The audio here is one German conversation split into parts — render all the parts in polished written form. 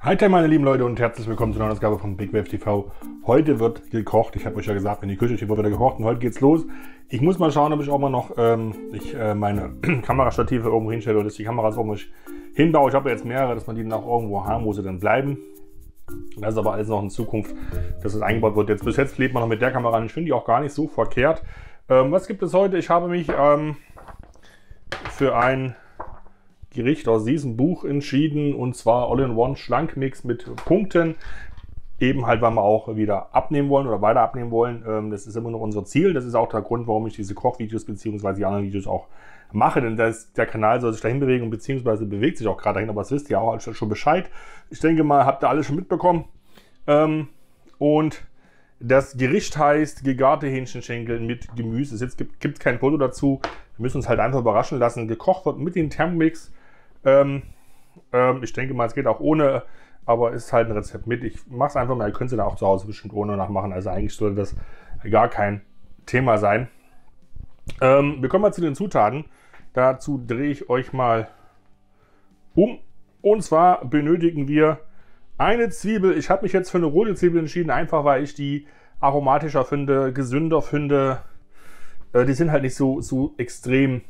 Hi meine lieben Leute und herzlich willkommen zu einer Ausgabe von Big Wave TV. Heute wird gekocht. Ich habe euch ja gesagt, wenn die Küche steht, wird wieder gekocht und heute geht's los. Ich muss mal schauen, ob ich auch mal noch meine Kamerastative irgendwo hinstelle oder dass die Kameras auch nicht hinbaue. Ich habe ja jetzt mehrere, dass man die dann auch irgendwo haben, wo sie dann bleiben. Das ist aber alles noch in Zukunft, dass es eingebaut wird. Jetzt bis jetzt lebt man noch mit der Kamera an. Ich finde die auch gar nicht so verkehrt. Was gibt es heute? Ich habe mich für ein Gericht aus diesem Buch entschieden und zwar All-in-One Schlankmix mit Punkten. Eben halt, weil wir auch wieder abnehmen wollen oder weiter abnehmen wollen. Das ist immer noch unser Ziel. Das ist auch der Grund, warum ich diese Kochvideos bzw. die anderen Videos auch mache. Denn der Kanal soll sich dahin bewegen bzw. bewegt sich auch gerade dahin. Aber das wisst ihr auch schon Bescheid. Ich denke mal, habt ihr alles schon mitbekommen. Und das Gericht heißt gegarte Hähnchenschenkel mit Gemüse. Jetzt gibt es kein Foto dazu. Wir müssen uns halt einfach überraschen lassen. Gekocht wird mit dem Thermomix. Ich denke mal, es geht auch ohne, aber ist halt ein Rezept mit. Ich mache es einfach mal, ihr könnt es dann auch zu Hause bestimmt ohne nachmachen. Also eigentlich sollte das gar kein Thema sein. Wir kommen mal zu den Zutaten. Dazu drehe ich euch mal um. Und zwar benötigen wir eine Zwiebel. Ich habe mich jetzt für eine rote Zwiebel entschieden, einfach weil ich die aromatischer finde, gesünder finde. Die sind halt nicht so extrem,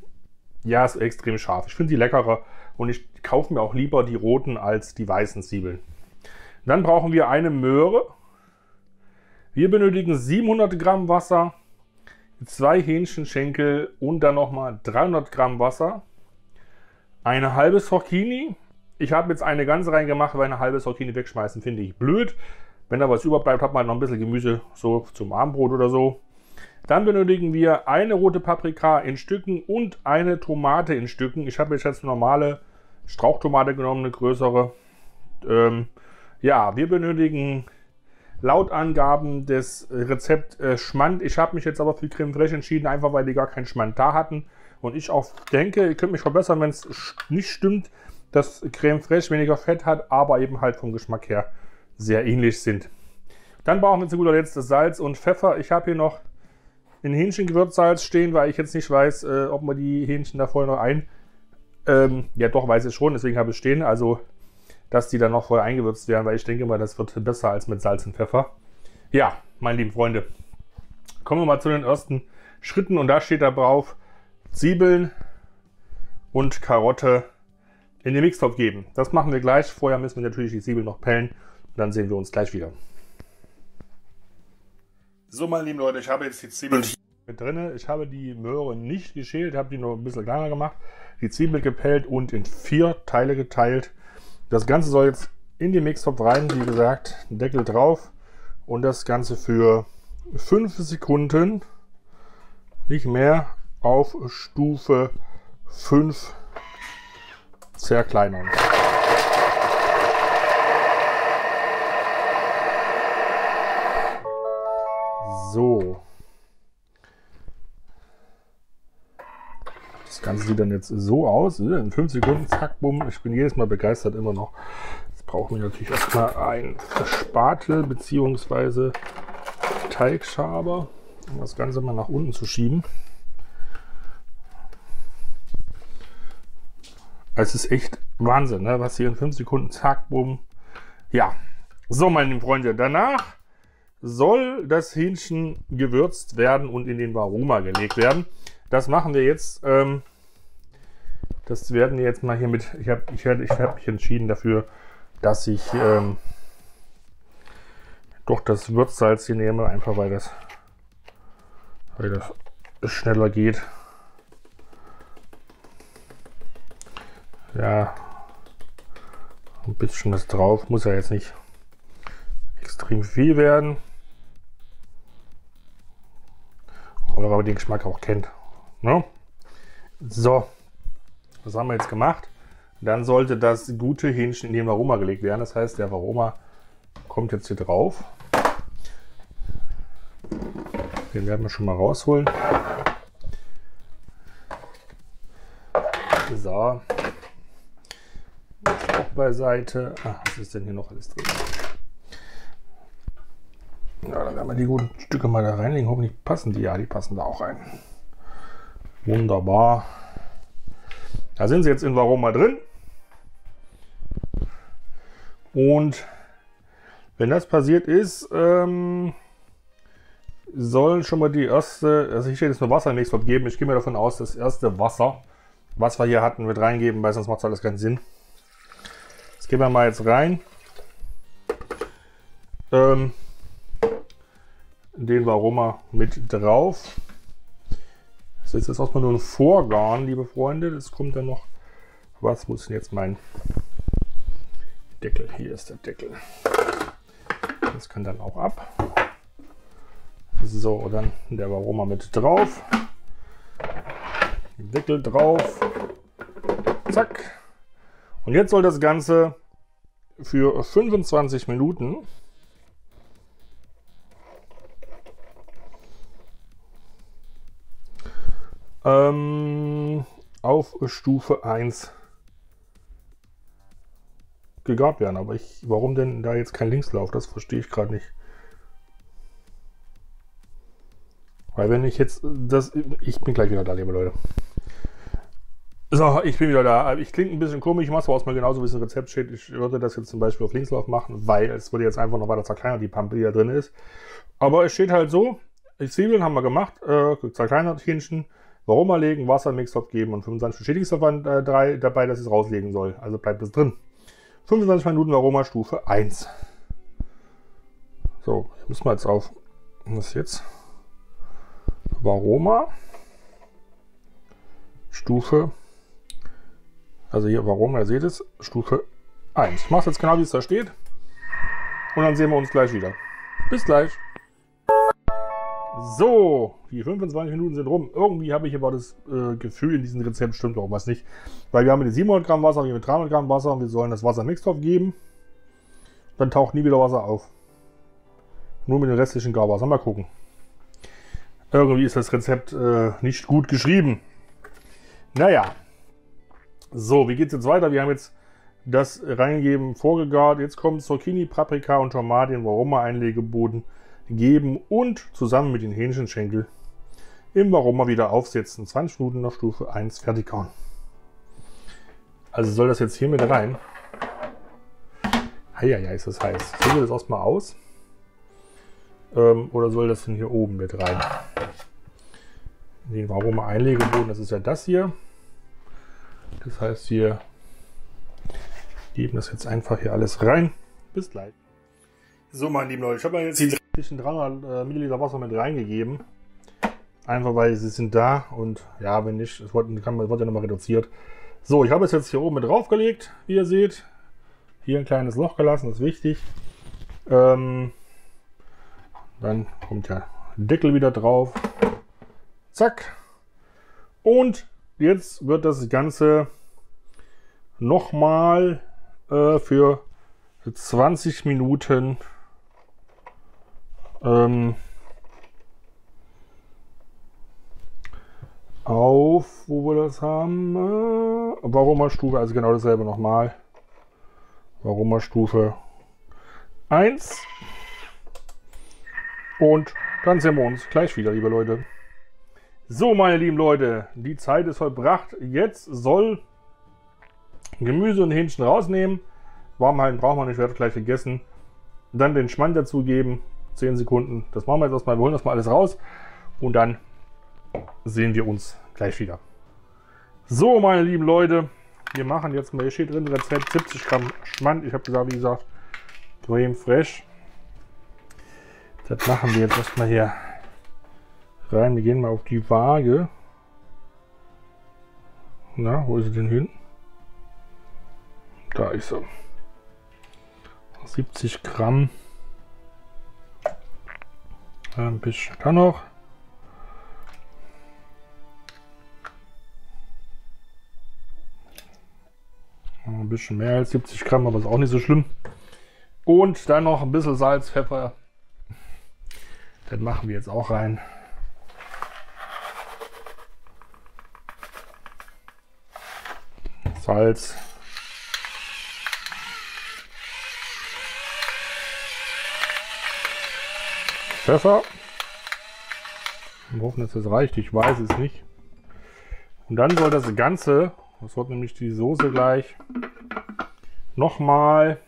ja, so extrem scharf. Ich finde die leckere und ich kaufe mir auch lieber die roten als die weißen Zwiebeln. Dann brauchen wir eine Möhre. Wir benötigen 700 Gramm Wasser, 2 Hähnchenschenkel und dann nochmal 300 Gramm Wasser. Eine halbe Zucchini. Ich habe jetzt eine ganze reingemacht, weil eine halbe Zucchini wegschmeißen finde ich blöd. Wenn da was überbleibt, hat man noch ein bisschen Gemüse so zum Abendbrot oder so. Dann benötigen wir eine rote Paprika in Stücken und eine Tomate in Stücken. Ich habe jetzt eine normale Strauchtomate genommen, eine größere. Ja, wir benötigen laut Angaben des Rezepts Schmand. Ich habe mich jetzt aber für Creme Fraich entschieden, einfach weil die gar keinen Schmand da hatten. Und ich auch denke, ihr könnt mich verbessern, wenn es nicht stimmt, dass Creme Fraich weniger Fett hat, aber eben halt vom Geschmack her sehr ähnlich sind. Dann brauchen wir zu guter Letzt das Salz und Pfeffer. Ich habe hier noch in Hähnchengewürzsalz stehen, weil ich jetzt nicht weiß, ob man die Hähnchen da vorher noch ja doch, weiß ich schon, deswegen habe ich stehen, also dass die dann noch vorher eingewürzt werden, weil ich denke mal, das wird besser als mit Salz und Pfeffer. Ja, meine lieben Freunde, kommen wir mal zu den ersten Schritten und da steht da drauf, Zwiebeln und Karotte in den Mixtopf geben. Das machen wir gleich, vorher müssen wir natürlich die Zwiebeln noch pellen und dann sehen wir uns gleich wieder. So, meine lieben Leute, ich habe jetzt die Zwiebeln mit drin. Ich habe die Möhre nicht geschält, habe die nur ein bisschen kleiner gemacht. Die Zwiebel gepellt und in 4 Teile geteilt. Das Ganze soll jetzt in den Mixtopf rein, wie gesagt, Deckel drauf. Und das Ganze für 5 Sekunden, nicht mehr, auf Stufe 5 zerkleinern. So, das Ganze sieht dann jetzt so aus, in 5 Sekunden, zack, bumm, ich bin jedes Mal begeistert, immer noch. Jetzt brauchen wir natürlich erstmal einen Spatel bzw. Teigschaber, um das Ganze mal nach unten zu schieben. Es ist echt Wahnsinn, ne? Was hier in 5 Sekunden, zack, bumm. Ja, so meine lieben Freunde, danach soll das Hähnchen gewürzt werden und in den Varoma gelegt werden. Das machen wir jetzt. Das werden wir jetzt mal hier mit. Ich hab mich entschieden dafür, dass ich doch das Würzsalz hier nehme, einfach weil das schneller geht. Ja, ein bisschen was drauf, muss ja jetzt nicht extrem viel werden. Oder weil man den Geschmack auch kennt. Ne? So, was haben wir jetzt gemacht? Dann sollte das gute Hähnchen in den Varoma gelegt werden. Das heißt, der Varoma kommt jetzt hier drauf. Den werden wir schon mal rausholen. So, auch beiseite. Ach, was ist denn hier noch alles drin? Ja, dann werden wir die guten Stücke mal da reinlegen. Hoffentlich passen die. Ja, die passen da auch rein. Wunderbar. Da sind sie jetzt in Varoma drin. Und wenn das passiert ist, sollen schon mal die erste, also hier steht jetzt nur Wassermix vergeben. Ich gehe mal davon aus, das erste Wasser, was wir hier hatten, wird reingeben, weil sonst macht es alles keinen Sinn. Das geben wir mal jetzt rein. Den Varoma mit drauf. So, jetzt ist erstmal nur ein Vorgarn, liebe Freunde. Das kommt dann noch. Was muss denn jetzt mein Deckel? Hier ist der Deckel. Das kann dann auch ab. So, dann der Varoma mit drauf. Deckel drauf. Zack. Und jetzt soll das Ganze für 25 Minuten auf Stufe 1 gegart werden. Aber warum denn da jetzt kein Linkslauf? Das verstehe ich gerade nicht. Weil wenn ich jetzt das... Ich bin gleich wieder da, liebe Leute. So, ich bin wieder da. Ich klinge ein bisschen komisch, ich mache es aber erstmal genauso, wie es im Rezept steht. Ich würde das jetzt zum Beispiel auf Linkslauf machen, weil es würde jetzt einfach noch weiter zerkleinert, die Pampe, die da drin ist. Aber es steht halt so, die Zwiebeln haben wir gemacht, zerkleinert, Hähnchen, Varoma legen, Wasser, Mixtopf geben und 25 Bestätigungsverband 3 dabei, dass ich es rauslegen soll. Also bleibt es drin. 25 Minuten Varoma Stufe 1. So, müssen wir jetzt auf... Was jetzt? Varoma Stufe, also hier Varoma, ihr seht es, Stufe 1. Ich mache es jetzt genau, wie es da steht, und dann sehen wir uns gleich wieder. Bis gleich. So, die 25 Minuten sind rum. Irgendwie habe ich aber das Gefühl, in diesem Rezept stimmt doch was nicht, weil wir haben hier 700 Gramm Wasser, wir haben 300 Gramm Wasser und wir sollen das Wasser Mixtopf geben. Dann taucht nie wieder Wasser auf. Nur mit dem restlichen Garwasser. Mal gucken. Irgendwie ist das Rezept nicht gut geschrieben. Naja. So, wie geht es jetzt weiter? Wir haben jetzt das reingegeben, vorgegart. Jetzt kommen Zucchini, Paprika und Tomate in Varoma-Einlegeboden geben und zusammen mit den Hähnchenschenkel im Varoma wieder aufsetzen. 20 Minuten nach Stufe 1 fertig kauen. Also soll das jetzt hier mit rein? Heieiei, ist das heiß. Ich probiere das erstmal aus. Oder soll das denn hier oben mit rein? Den Varoma Einlegeboden, das ist ja das hier. Das heißt, wir geben das jetzt einfach hier alles rein. Bis gleich. So, meine lieben Leute, ich habe jetzt die restlichen 300 Milliliter Wasser mit reingegeben. Einfach weil sie sind da und ja, wenn nicht, es wird ja nochmal reduziert. So, ich habe es jetzt hier oben mit draufgelegt, wie ihr seht. Hier ein kleines Loch gelassen, das ist wichtig. Dann kommt der Deckel wieder drauf. Zack. Und jetzt wird das Ganze nochmal für 20 Minuten auf, wo wir das haben, Varoma Stufe, also genau dasselbe nochmal. Varoma Stufe 1. Und dann sehen wir uns gleich wieder, liebe Leute. So, meine lieben Leute, die Zeit ist vollbracht. Jetzt soll Gemüse und Hähnchen rausnehmen. Warm halten braucht man nicht, wird gleich gegessen. Dann den Schmand dazugeben, 10 Sekunden. Das machen wir jetzt erstmal, wir holen das mal alles raus. Und dann sehen wir uns gleich wieder. So, meine lieben Leute, wir machen jetzt mal, hier steht drin, Rezept 70 Gramm Schmand. Ich habe gesagt, wie gesagt, Creme Fraich. Das machen wir jetzt erstmal hier rein. Wir gehen mal auf die Waage. Na, wo ist sie denn hin? Da ist sie. 70 Gramm. Ein bisschen da noch. Ein bisschen mehr als 70 Gramm, aber ist auch nicht so schlimm. Und dann noch ein bisschen Salz, Pfeffer. Das machen wir jetzt auch rein. Salz. Pfeffer. Wir hoffen, dass das reicht. Ich weiß es nicht. Und dann soll das Ganze, das wird nämlich die Soße gleich, nochmal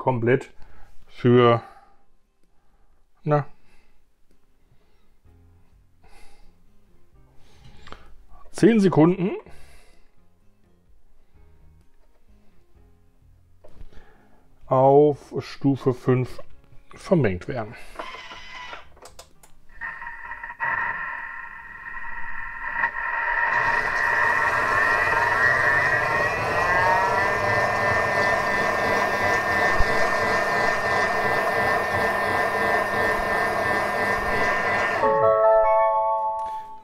komplett für, na, zehn Sekunden. Auf Stufe 5 vermengt werden.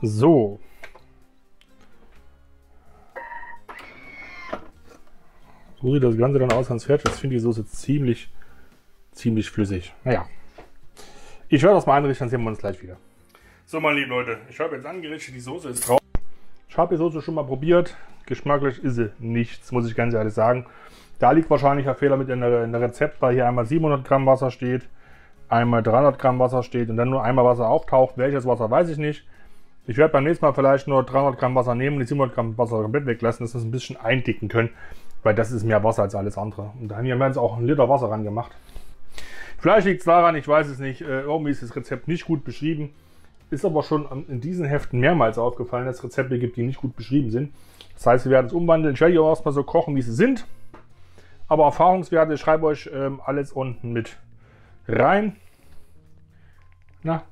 So. So sieht das Ganze dann aus, ganz fertig. Ich finde die Soße ziemlich flüssig. Naja, ich werde das mal anrichten, dann sehen wir uns gleich wieder. So, meine lieben Leute, ich habe jetzt angerichtet, die Soße ist drauf. Ich habe die Soße schon mal probiert. Geschmacklich ist sie nichts, muss ich ganz ehrlich sagen. Da liegt wahrscheinlich ein Fehler mit in der Rezept, weil hier einmal 700 Gramm Wasser steht, einmal 300 Gramm Wasser steht und dann nur einmal Wasser auftaucht. Welches Wasser, weiß ich nicht. Ich werde beim nächsten Mal vielleicht nur 300 Gramm Wasser nehmen, die 700 Gramm Wasser komplett weglassen, dass wir es ein bisschen eindicken können. Weil das ist mehr Wasser als alles andere. Und da haben wir jetzt auch 1 Liter Wasser ran gemacht. Vielleicht liegt es daran, ich weiß es nicht. Irgendwie ist das Rezept nicht gut beschrieben. Ist aber schon in diesen Heften mehrmals aufgefallen, dass es Rezepte gibt, die nicht gut beschrieben sind. Das heißt, wir werden es umwandeln. Ich werde die auch erstmal so kochen, wie sie sind. Aber Erfahrungswerte, ich schreibe euch alles unten mit rein. Na,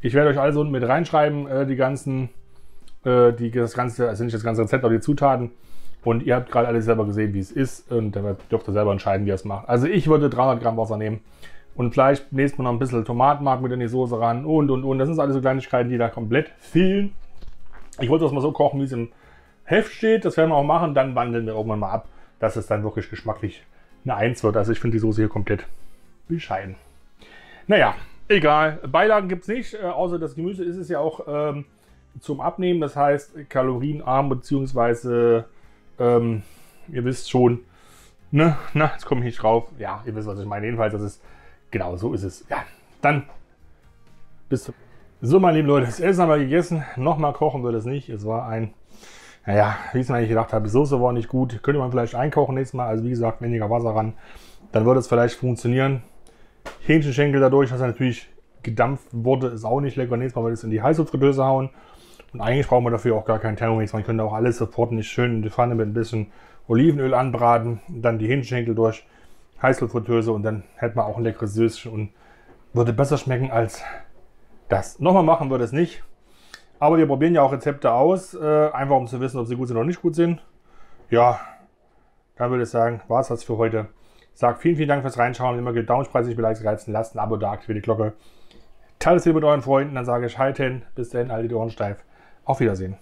ich werde euch alles unten mit reinschreiben, also nicht das ganze Rezept, aber die Zutaten. Und ihr habt gerade alles selber gesehen, wie es ist. Und dann dürft ihr selber entscheiden, wie ihr es macht. Also ich würde 300 Gramm Wasser nehmen. Und vielleicht nächstes Mal noch ein bisschen Tomatenmark mit in die Soße ran. Und. Das sind alles so Kleinigkeiten, die da komplett fehlen. Ich wollte das mal so kochen, wie es im Heft steht. Das werden wir auch machen. Dann wandeln wir irgendwann mal ab, dass es dann wirklich geschmacklich eine 1 wird. Also ich finde die Soße hier komplett bescheiden. Naja, egal. Beilagen gibt es nicht. Außer das Gemüse ist es ja auch zum Abnehmen. Das heißt, kalorienarm beziehungsweise... ihr wisst schon, ne? Na, jetzt komme ich nicht drauf. Ja, ihr wisst, was ich meine. Jedenfalls, das ist, genau so ist es. Ja, dann bis zum... So, meine lieben Leute, das Essen haben wir gegessen. Nochmal kochen wird es nicht. Es war ein, naja, wie ich es mir eigentlich gedacht habe, die Soße war nicht gut. Könnte man vielleicht einkochen nächstes Mal. Also wie gesagt, weniger Wasser ran. Dann würde es vielleicht funktionieren. Hähnchenschenkel dadurch, dass er natürlich gedampft wurde, ist auch nicht lecker. Nächstes Mal wird es in die Heißluftfritteuse hauen. Und eigentlich brauchen wir dafür auch gar keinen Thermomix. Man könnte auch alles sofort nicht schön in die Pfanne mit ein bisschen Olivenöl anbraten. Dann die Hähnchenschenkel durch, Heißluftfritteuse und dann hätte man auch ein leckeres Süßchen und würde besser schmecken als das. Nochmal machen wir das nicht. Aber wir probieren ja auch Rezepte aus, einfach um zu wissen, ob sie gut sind oder nicht gut sind. Ja, dann würde ich sagen, war es das für heute. Sag vielen Dank fürs Reinschauen. Wenn immer gilt, Daumen preisig, Likes reizen, lasst ein Abo da, aktiviert die Glocke. Teilt es hier mit euren Freunden, dann sage ich Hi, bis dahin, haltet die Ohren steif. Auf Wiedersehen.